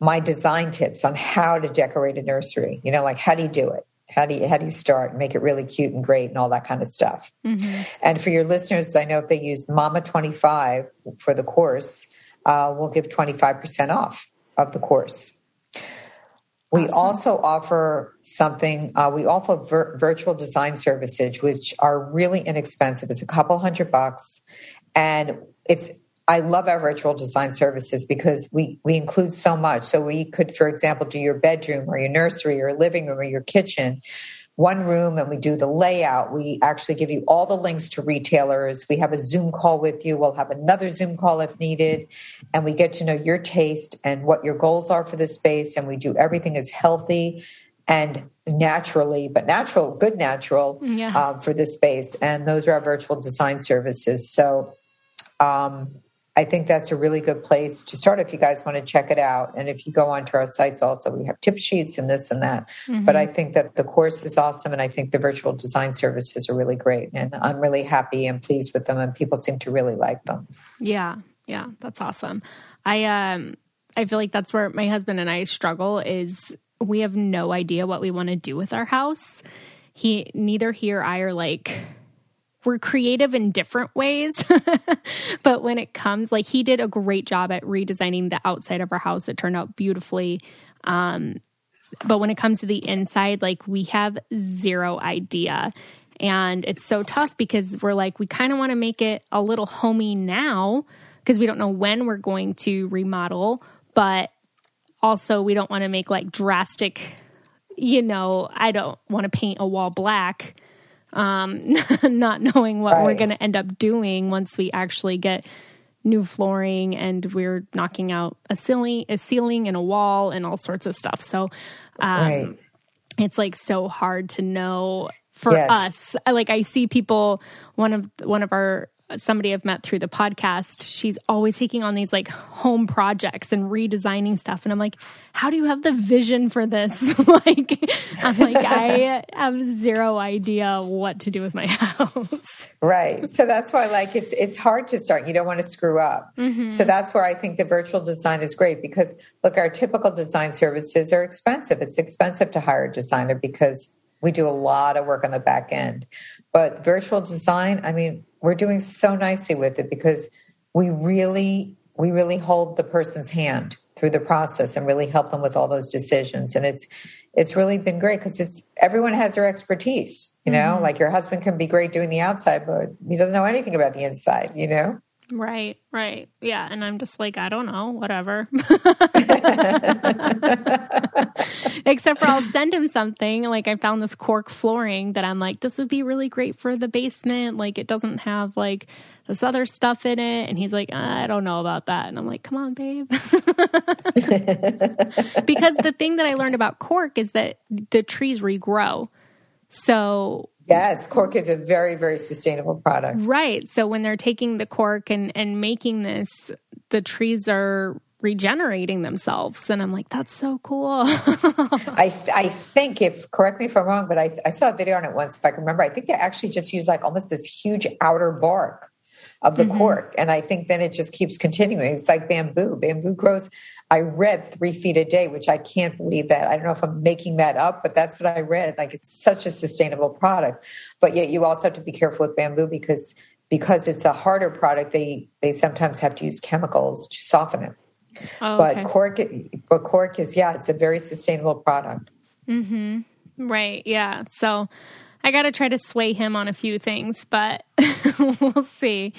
my design tips on how to decorate a nursery. You know, like how do you do it? How do you, how do you start and make it really cute and great and all that kind of stuff? Mm-hmm. And for your listeners, I know if they use Mama twenty-five for the course, uh, we'll give twenty-five percent off of the course. We awesome. also offer something, uh, we offer vir- virtual design services, which are really inexpensive. It's a couple hundred bucks. And it's, I love our virtual design services because we, we include so much. So we could, for example, do your bedroom or your nursery or living room or your kitchen, one room, and we do the layout. We actually give you all the links to retailers. We have a Zoom call with you. We'll have another Zoom call if needed. And we get to know your taste and what your goals are for the space. And we do everything as healthy and naturally, but natural, good natural yeah. uh, for this space. And those are our virtual design services. So um, I think that's a really good place to start if you guys want to check it out. And if you go onto our sites also, we have tip sheets and this and that. Mm-hmm. But I think that the course is awesome. And I think the virtual design services are really great. And I'm really happy and pleased with them. And people seem to really like them. Yeah. Yeah. That's awesome. I, um, I feel like that's where my husband and I struggle is we have no idea what we want to do with our house. He, neither he or I are like... We're creative in different ways, but when it comes, like he did a great job at redesigning the outside of our house. It turned out beautifully. Um, but when it comes to the inside, like we have zero idea. And it's so tough because we're like, we kind of want to make it a little homey now because we don't know when we're going to remodel, but also we don't want to make like drastic, you know, I don't want to paint a wall black, um, not knowing what right. we're going to end up doing once we actually get new flooring and we're knocking out a ceiling, a ceiling and a wall and all sorts of stuff. So um, right. it's like so hard to know. For yes. us, I, like I see people, one of one of our, somebody I've met through the podcast, she's always taking on these like home projects and redesigning stuff. And I'm like, how do you have the vision for this? like, I'm like, I have zero idea what to do with my house. Right. So that's why like, it's, it's hard to start. You don't want to screw up. Mm-hmm. So that's where I think the virtual design is great because look, our typical design services are expensive. It's expensive to hire a designer because we do a lot of work on the back end, but virtual design, I mean, we're doing so nicely with it because we really, we really hold the person's hand through the process and really help them with all those decisions. And it's, it's really been great because it's, everyone has their expertise, you know, mm-hmm. like your husband can be great doing the outside, but he doesn't know anything about the inside, you know? Right, right. Yeah. And I'm just like, I don't know, whatever. Except for I'll send him something. Like I found this cork flooring that I'm like, this would be really great for the basement. Like it doesn't have like this other stuff in it. And he's like, I don't know about that. And I'm like, come on, babe. Because the thing that I learned about cork is that the trees regrow. So yes, cork is a very, very sustainable product. Right. So when they're taking the cork and, and making this, the trees are regenerating themselves. And I'm like, that's so cool. I I think if, correct me if I'm wrong, but I, I saw a video on it once, if I can remember, I think they actually just use like almost this huge outer bark of the mm-hmm. cork. And I think then it just keeps continuing. It's like bamboo. Bamboo grows, I read three feet a day, which I can't believe that. I don't know if I'm making that up, but that's what I read. Like it's such a sustainable product, but yet you also have to be careful with bamboo because, because it's a harder product. They, they sometimes have to use chemicals to soften it, oh, okay. but cork, but cork is, yeah, it's a very sustainable product. Mm-hmm. Right. Yeah. So I got to try to sway him on a few things, but we'll see.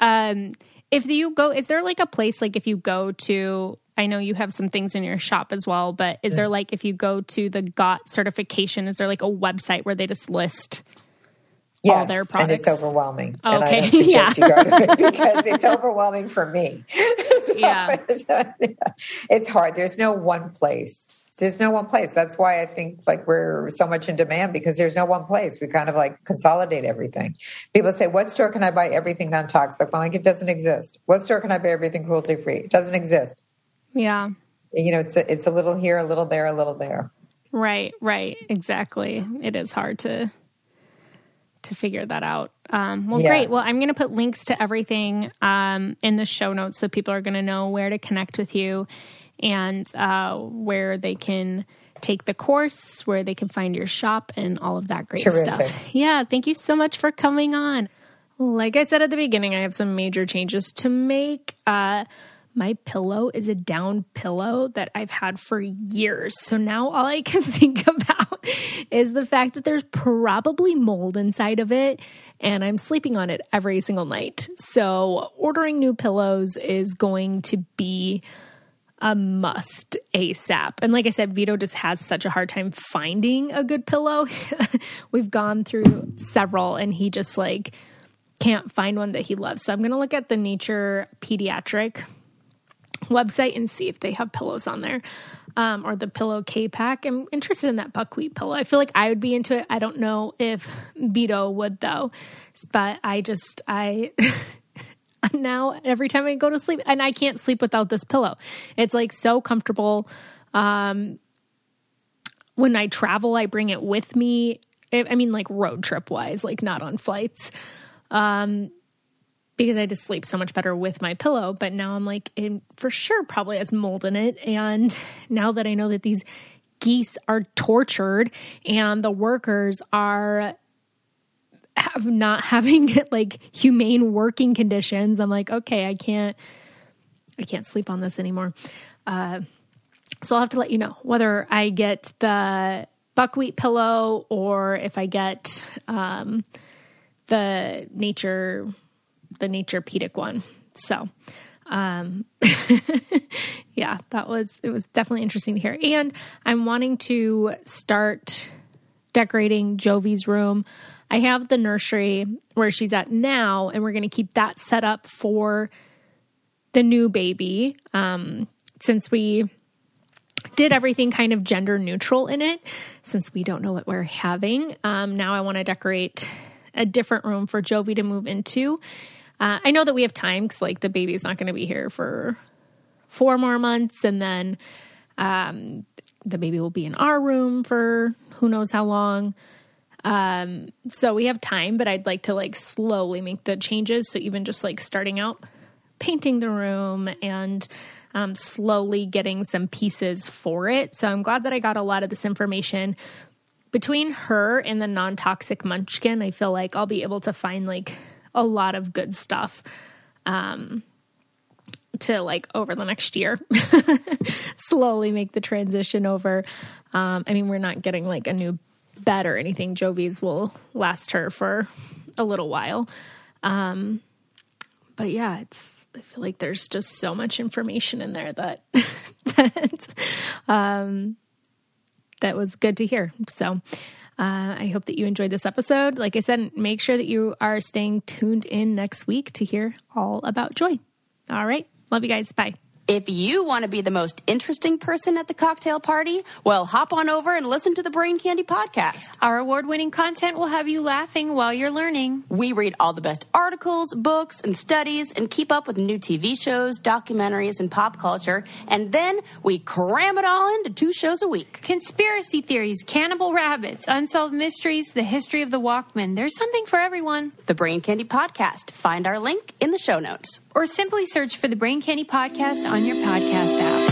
Um, if you go, is there like a place, like if you go to, I know you have some things in your shop as well, but is there like, if you go to the G O T S certification, is there like a website where they just list yes, all their products? And it's overwhelming. Okay. And I don't suggest yeah. you go to it because it's overwhelming for me. So yeah. It's hard. There's no one place. There's no one place. That's why I think like we're so much in demand because there's no one place. We kind of like consolidate everything. People say, what store can I buy everything non-toxic? I'm like, it doesn't exist. What store can I buy everything cruelty-free? It doesn't exist. Yeah. You know, it's a, it's a little here, a little there, a little there. Right, right. Exactly. It is hard to to figure that out. Um, well, yeah. Great. Well, I'm going to put links to everything um, in the show notes so people are going to know where to connect with you and uh, where they can take the course, where they can find your shop and all of that great Terrific. Stuff. Yeah. Thank you so much for coming on. Like I said at the beginning, I have some major changes to make. Uh My pillow is a down pillow that I've had for years. So now all I can think about is the fact that there's probably mold inside of it, and I'm sleeping on it every single night. So ordering new pillows is going to be a must ASAP. And like I said, Vito just has such a hard time finding a good pillow. We've gone through several, and he just like can't find one that he loves. So I'm going to look at the Naturepedic website and see if they have pillows on there um, or the pillow K-pack. I'm interested in that buckwheat pillow. I feel like I would be into it. I don't know if Vito would though, but I just, I now every time I go to sleep and I can't sleep without this pillow. It's like so comfortable. Um, when I travel, I bring it with me. I mean like road trip wise, like not on flights. Um, because I just sleep so much better with my pillow. But now I'm like, it for sure probably has mold in it. And now that I know that these geese are tortured and the workers are have not having like humane working conditions, I'm like, okay, I can't, I can't sleep on this anymore. Uh, so I'll have to let you know whether I get the buckwheat pillow, or if I get um, the nature, the Naturepedic one. So, um, yeah, that was, it was definitely interesting to hear. And I'm wanting to start decorating Jovi's room. I have the nursery where she's at now, and we're going to keep that set up for the new baby. Um, since we did everything kind of gender neutral in it, since we don't know what we're having, um, now I want to decorate a different room for Jovi to move into. Uh, I know that we have time because, like, the baby's not going to be here for four more months, and then um, the baby will be in our room for who knows how long. Um, so we have time, but I'd like to, like, slowly make the changes. So even just, like, starting out painting the room and um, slowly getting some pieces for it. So I'm glad that I got a lot of this information. Between her and the non-toxic munchkin, I feel like I'll be able to find, like, a lot of good stuff, um, to, like, over the next year, slowly make the transition over. Um, I mean, we're not getting, like, a new bed or anything. Jovi's will last her for a little while. Um, but yeah, it's, I feel like there's just so much information in there that, that, um, that was good to hear. So, Uh, I hope that you enjoyed this episode. Like I said, make sure that you are staying tuned in next week to hear all about Joy. All right. Love you guys. Bye. If you want to be the most interesting person at the cocktail party, well, hop on over and listen to the Brain Candy Podcast. Our award-winning content will have you laughing while you're learning. We read all the best articles, books, and studies, and keep up with new T V shows, documentaries, and pop culture. And then we cram it all into two shows a week. Conspiracy theories, cannibal rabbits, unsolved mysteries, the history of the Walkman. There's something for everyone. The Brain Candy Podcast. Find our link in the show notes. Or simply search for the Brain Candy Podcast on your podcast app.